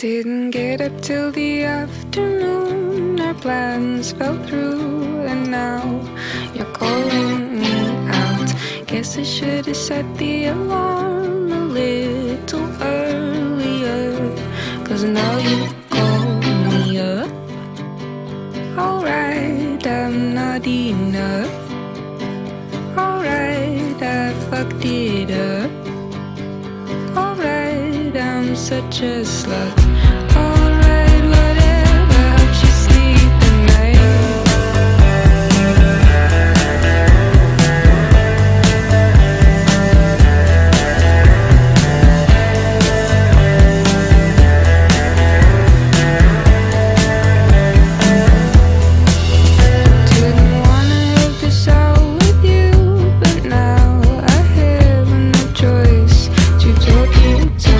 Didn't get up till the afternoon. Our plans fell through, and now you're calling me out. Guess I should have set the alarm a little earlier, 'cause now you call me up. Alright, I'm not enough. Alright, I fucked it up. Alright, I'm such a slut. Alright, whatever, helps you sleep at night. Didn't wanna have this out with you, but now I have no choice to talk you to.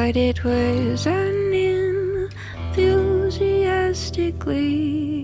But it was unenthusiastically.